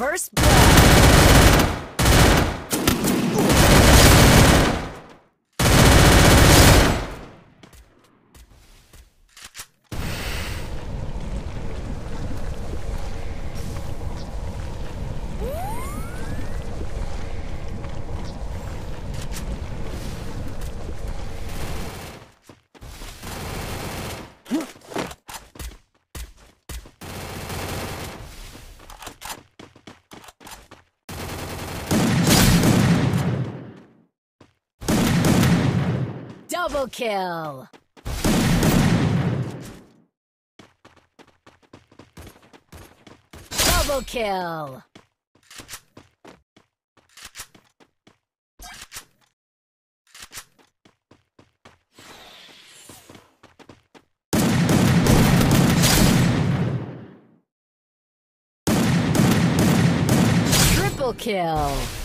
First blood. Double kill! Double kill! Triple kill!